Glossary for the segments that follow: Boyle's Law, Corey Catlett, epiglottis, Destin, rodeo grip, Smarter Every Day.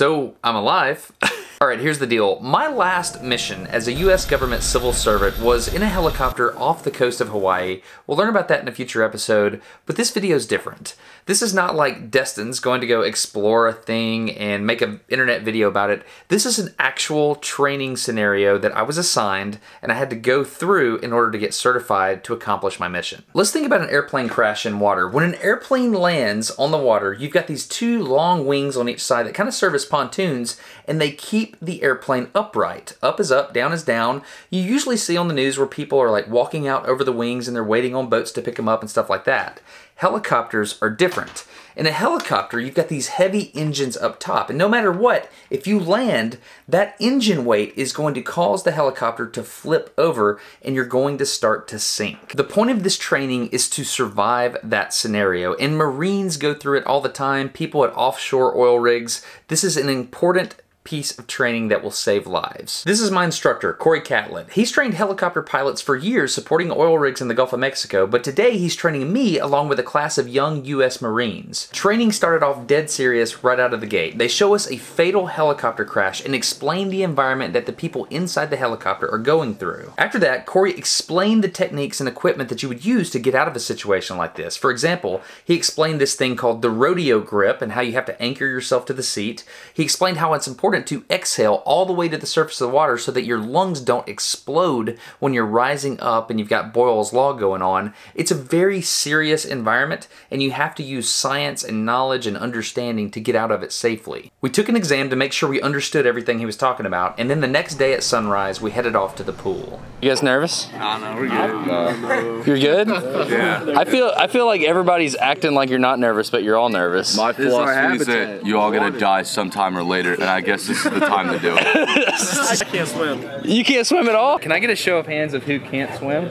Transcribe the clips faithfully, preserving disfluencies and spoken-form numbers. so I'm alive. All right, here's the deal. My last mission as a U S government civil servant was in a helicopter off the coast of Hawaii. We'll learn about that in a future episode, but this video is different. This is not like Destin's going to go explore a thing and make an internet video about it. This is an actual training scenario that I was assigned and I had to go through in order to get certified to accomplish my mission. Let's think about an airplane crash in water. When an airplane lands on the water, you've got these two long wings on each side that kind of serve as pontoons, and they keep the airplane upright. Up is up, down is down. You usually see on the news where people are like walking out over the wings and they're waiting on boats to pick them up and stuff like that. Helicopters are different. In a helicopter, you've got these heavy engines up top, and no matter what, if you land, that engine weight is going to cause the helicopter to flip over and you're going to start to sink. The point of this training is to survive that scenario, and Marines go through it all the time, people at offshore oil rigs. This is an important piece of training that will save lives. This is my instructor, Corey Catlett. He's trained helicopter pilots for years supporting oil rigs in the Gulf of Mexico, but today he's training me along with a class of young U S Marines. Training started off dead serious right out of the gate. They show us a fatal helicopter crash and explain the environment that the people inside the helicopter are going through. After that, Corey explained the techniques and equipment that you would use to get out of a situation like this. For example, he explained this thing called the rodeo grip and how you have to anchor yourself to the seat. He explained how it's important to exhale all the way to the surface of the water so that your lungs don't explode when you're rising up and you've got Boyle's Law going on. It's a very serious environment and you have to use science and knowledge and understanding to get out of it safely. We took an exam to make sure we understood everything he was talking about, and then the next day at sunrise we headed off to the pool. You guys nervous? No, no, we're good. No, no. You're good? Yeah. I feel, I feel like everybody's acting like you're not nervous, but you're all nervous. My philosophy is that you all gonna die sometime or later, and I guess this is the time to do it. I can't swim. You can't swim at all? Can I get a show of hands of who can't swim?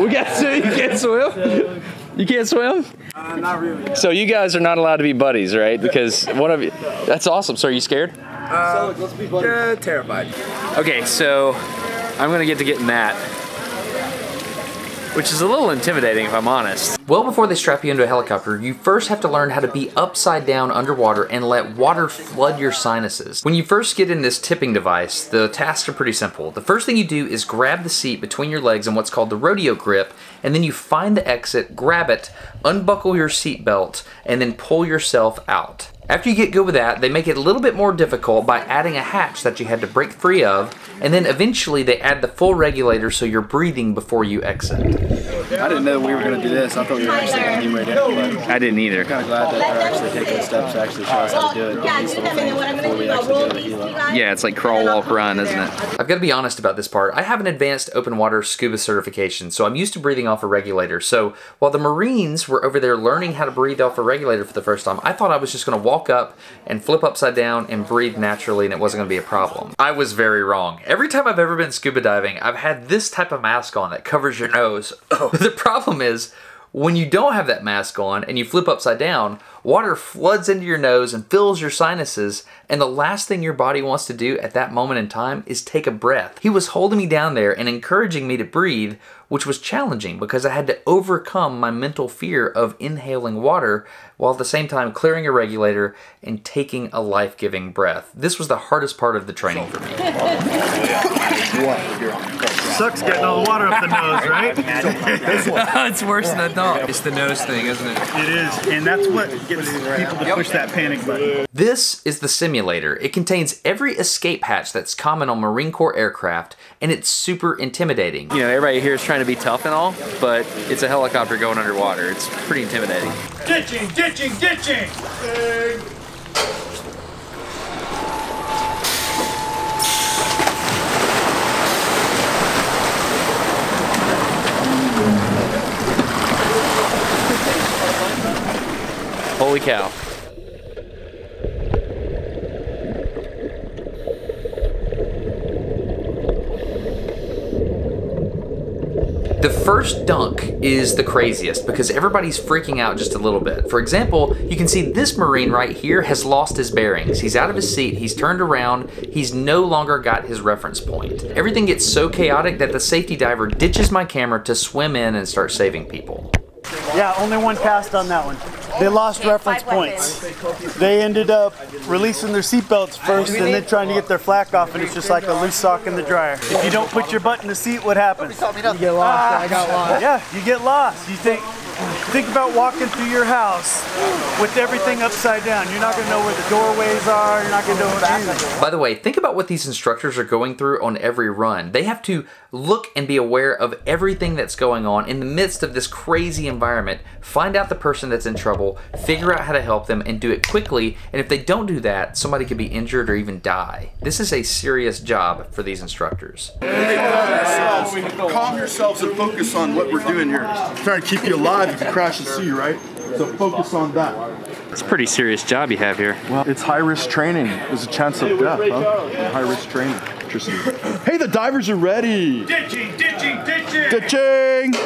We got two. You can't swim? You can't swim? Uh, not really. So you guys are not allowed to be buddies, right? Because one of you... That's awesome. So are you scared? Uh, so let's be buddies. Uh, terrified. Okay, so I'm going to get to getting that, which is a little intimidating if I'm honest. Well, before they strap you into a helicopter, you first have to learn how to be upside down underwater and let water flood your sinuses. When you first get in this tipping device, the tasks are pretty simple. The first thing you do is grab the seat between your legs in what's called the rodeo grip, and then you find the exit, grab it, unbuckle your seatbelt, and then pull yourself out. After you get good with that, they make it a little bit more difficult by adding a hatch that you had to break free of, and then eventually they add the full regulator so you're breathing before you exit. I didn't know we were going to do this. I thought we were actually anywhere down. I didn't either. I'm kind of glad that they're actually taking the steps to actually show us how to do it. Yeah, it's like crawl, walk, run, isn't it? I've got to be honest about this part. I have an advanced open water scuba certification, so I'm used to breathing off a regulator. So while the Marines were over there learning how to breathe off a regulator for the first time, I thought I was just going to walk up and flip upside down and breathe naturally and it wasn't going to be a problem. I was very wrong. Every time I've ever been scuba diving, I've had this type of mask on that covers your nose. The problem is when you don't have that mask on and you flip upside down, water floods into your nose and fills your sinuses, and the last thing your body wants to do at that moment in time is take a breath. He was holding me down there and encouraging me to breathe, which was challenging because I had to overcome my mental fear of inhaling water while at the same time clearing a regulator and taking a life-giving breath. This was the hardest part of the training for me. Sucks getting all the water up the nose, right? It's worse than I thought. It's the nose thing, isn't it? It is, and that's what gets people to push that panic button. This is the simulator. It contains every escape hatch that's common on Marine Corps aircraft, and it's super intimidating. You know, everybody here is trying to be tough and all, but it's a helicopter going underwater. It's pretty intimidating. Ditching, ditching, ditching! Hey. Holy cow. The first dunk is the craziest because everybody's freaking out just a little bit. For example, you can see this Marine right here has lost his bearings. He's out of his seat, he's turned around, he's no longer got his reference point. Everything gets so chaotic that the safety diver ditches my camera to swim in and start saving people. Yeah, only one pass on that one. They lost reference points. They ended up releasing their seatbelts first and then trying to get their flak off, and it's just like a loose sock in the dryer. If you don't put your butt in the seat, what happens? You get lost. I got lost. Yeah, you get lost. You think think about walking through your house with everything upside down. You're not going to know where the doorways are. You're not going to know anything. By the way, think about what these instructors are going through on every run. They have to look and be aware of everything that's going on in the midst of this crazy environment. Find out the person that's in trouble, figure out how to help them, and do it quickly. And if they don't do that, somebody could be injured or even die. This is a serious job for these instructors. Calm yourselves and focus on what we're doing here. Trying to keep you alive if you crash and see, right? So focus on that. It's a pretty serious job you have here. Well, it's high-risk training. There's a chance of death, huh? High-risk training. Interesting. Hey, the divers are ready. Ditching, ditching, ditching. Ditching.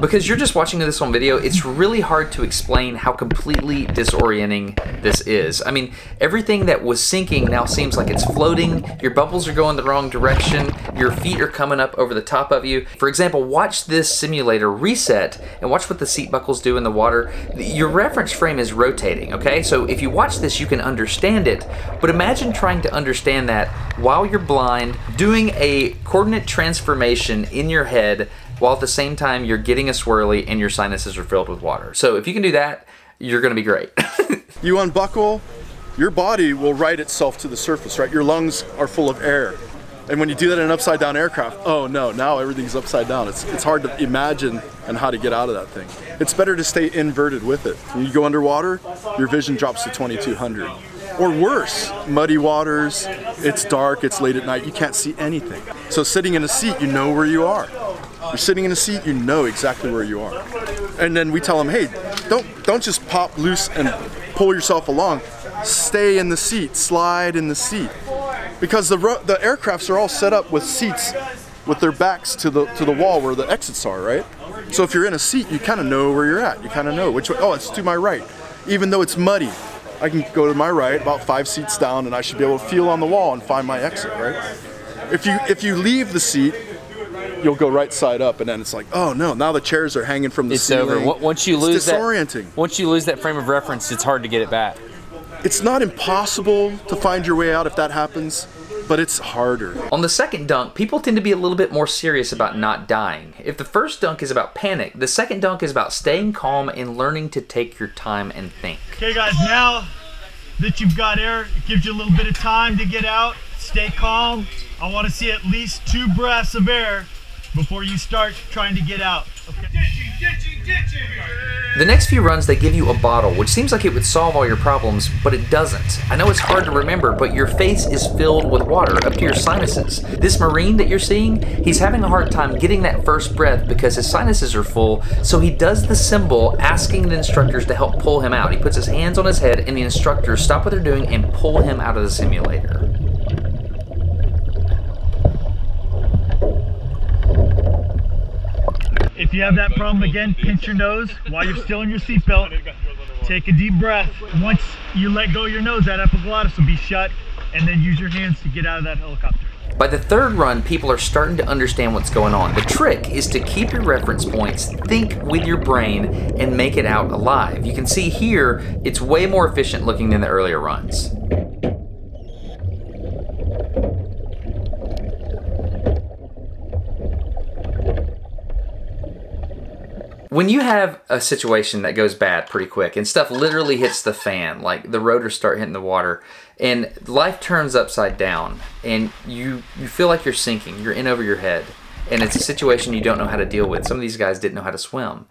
Because you're just watching this on video, it's really hard to explain how completely disorienting this is. I mean, everything that was sinking now seems like it's floating, your bubbles are going the wrong direction, your feet are coming up over the top of you. For example, watch this simulator reset and watch what the seat buckles do in the water. Your reference frame is rotating, okay? So if you watch this, you can understand it, but imagine trying to understand that while you're blind, doing a coordinate transformation in your head while at the same time you're getting a swirly and your sinuses are filled with water. So if you can do that, you're gonna be great. You unbuckle, your body will right itself to the surface, right? Your lungs are full of air. And when you do that in an upside down aircraft, oh no, now everything's upside down. It's, it's hard to imagine and how to get out of that thing. It's better to stay inverted with it. When you go underwater, your vision drops to twenty-two hundred. Or worse, muddy waters, it's dark, it's late at night, you can't see anything. So sitting in a seat, you know where you are. You're sitting in a seat, you know exactly where you are. And then we tell them, hey, don't, don't just pop loose and pull yourself along. Stay in the seat, slide in the seat. Because the, the aircrafts are all set up with seats with their backs to the, to the wall where the exits are, right? So if you're in a seat, you kind of know where you're at. You kind of know which way, oh, it's to my right. Even though it's muddy, I can go to my right, about five seats down, and I should be able to feel on the wall and find my exit, right? If you, if you leave the seat, you'll go right side up, and then it's like, oh no, now the chairs are hanging from the it's ceiling. It's over. Once you lose it's disorienting. That, once you lose that frame of reference, it's hard to get it back. It's not impossible to find your way out if that happens, but it's harder. On the second dunk, people tend to be a little bit more serious about not dying. If the first dunk is about panic, the second dunk is about staying calm and learning to take your time and think. Okay guys, now that you've got air, it gives you a little bit of time to get out, stay calm. I want to see at least two breaths of air before you start trying to get out. Okay. Ditching, ditching, ditching. The next few runs, they give you a bottle, which seems like it would solve all your problems, but it doesn't. I know it's hard to remember, but your face is filled with water up to your sinuses. This Marine that you're seeing, he's having a hard time getting that first breath because his sinuses are full, so he does the symbol asking the instructors to help pull him out. He puts his hands on his head, and the instructors stop what they're doing and pull him out of the simulator. If you have that problem again, pinch your nose while you're still in your seatbelt. Take a deep breath. Once you let go of your nose, that epiglottis will be shut, and then use your hands to get out of that helicopter. By the third run, people are starting to understand what's going on. The trick is to keep your reference points, think with your brain, and make it out alive. You can see here, it's way more efficient looking than the earlier runs. When you have a situation that goes bad pretty quick and stuff literally hits the fan, like the rotors start hitting the water and life turns upside down and you, you feel like you're sinking, you're in over your head, and it's a situation you don't know how to deal with. Some of these guys didn't know how to swim.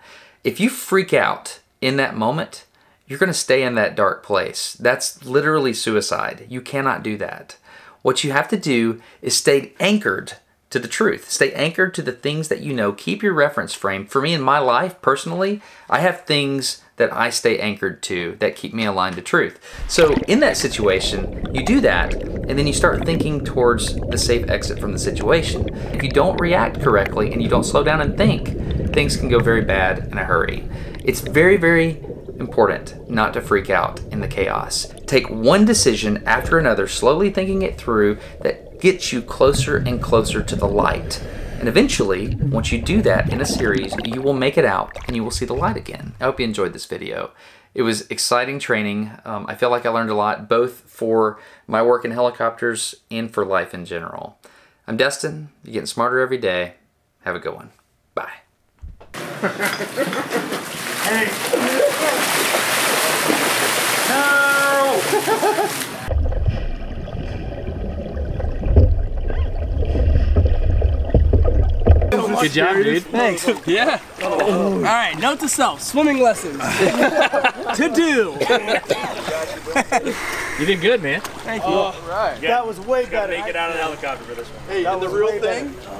If you freak out in that moment, you're gonna stay in that dark place. That's literally suicide. You cannot do that. What you have to do is stay anchored to the truth. Stay anchored to the things that you know. Keep your reference frame. For me in my life, personally, I have things that I stay anchored to that keep me aligned to truth. So in that situation, you do that, and then you start thinking towards the safe exit from the situation. If you don't react correctly and you don't slow down and think, things can go very bad in a hurry. It's very, very important not to freak out in the chaos. Take one decision after another, slowly thinking it through, that gets you closer and closer to the light. And eventually, once you do that in a series, you will make it out and you will see the light again. I hope you enjoyed this video. It was exciting training. Um, I feel like I learned a lot, both for my work in helicopters and for life in general. I'm Destin. You're getting smarter every day. Have a good one. Bye. No! Good job, dude. Thanks. Yeah. Oh. All right, note to self, swimming lessons. To do. You did good, man. Thank you. All right. That was way better. Make it out of the helicopter for this one. Hey, that was the real thing?